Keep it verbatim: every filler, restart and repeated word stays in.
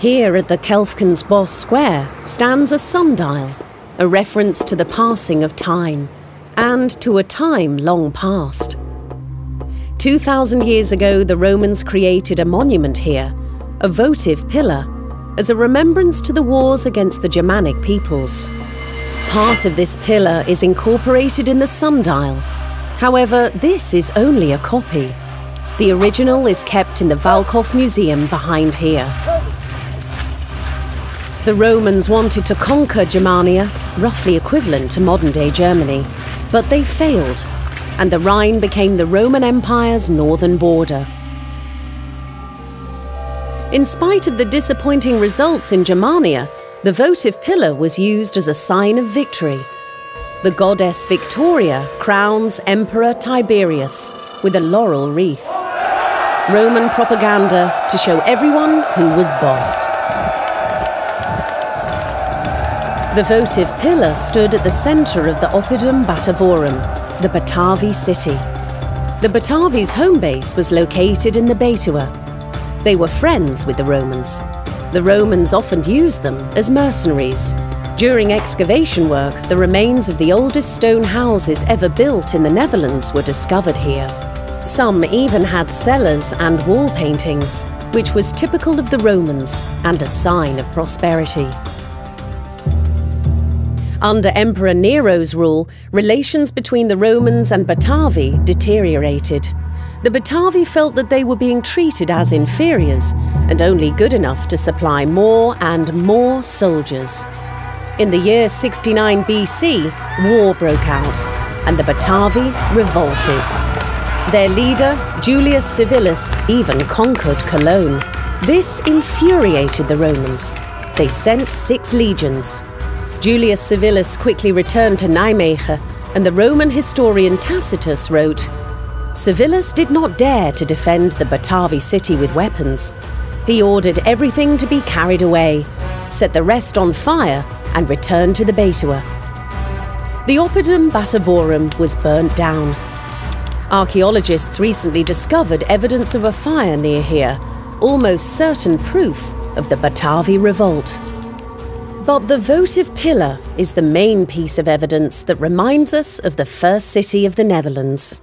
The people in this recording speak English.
Here at the Kelfkensbos Square stands a sundial, a reference to the passing of time, and to a time long past. Two thousand years ago, the Romans created a monument here, a votive pillar, as a remembrance to the wars against the Germanic peoples. Part of this pillar is incorporated in the sundial. However, this is only a copy. The original is kept in the Valkhof Museum behind here. The Romans wanted to conquer Germania, roughly equivalent to modern-day Germany, but they failed, and the Rhine became the Roman Empire's northern border. In spite of the disappointing results in Germania, the votive pillar was used as a sign of victory. The goddess Victoria crowns Emperor Tiberius with a laurel wreath. Roman propaganda to show everyone who was boss. The votive pillar stood at the centre of the Oppidum Batavorum, the Batavi city. The Batavi's home base was located in the Betua. They were friends with the Romans. The Romans often used them as mercenaries. During excavation work, the remains of the oldest stone houses ever built in the Netherlands were discovered here. Some even had cellars and wall paintings, which was typical of the Romans and a sign of prosperity. Under Emperor Nero's rule, relations between the Romans and Batavi deteriorated. The Batavi felt that they were being treated as inferiors and only good enough to supply more and more soldiers. In the year sixty-nine B C, war broke out and the Batavi revolted. Their leader, Julius Civilis, even conquered Cologne. This infuriated the Romans. They sent six legions. Julius Civilis quickly returned to Nijmegen, and the Roman historian Tacitus wrote, "Civilis did not dare to defend the Batavi city with weapons. He ordered everything to be carried away, set the rest on fire, and returned to the Betua." The Oppidum Batavorum was burnt down. Archaeologists recently discovered evidence of a fire near here, almost certain proof of the Batavi revolt. But the votive pillar is the main piece of evidence that reminds us of the first city of the Netherlands.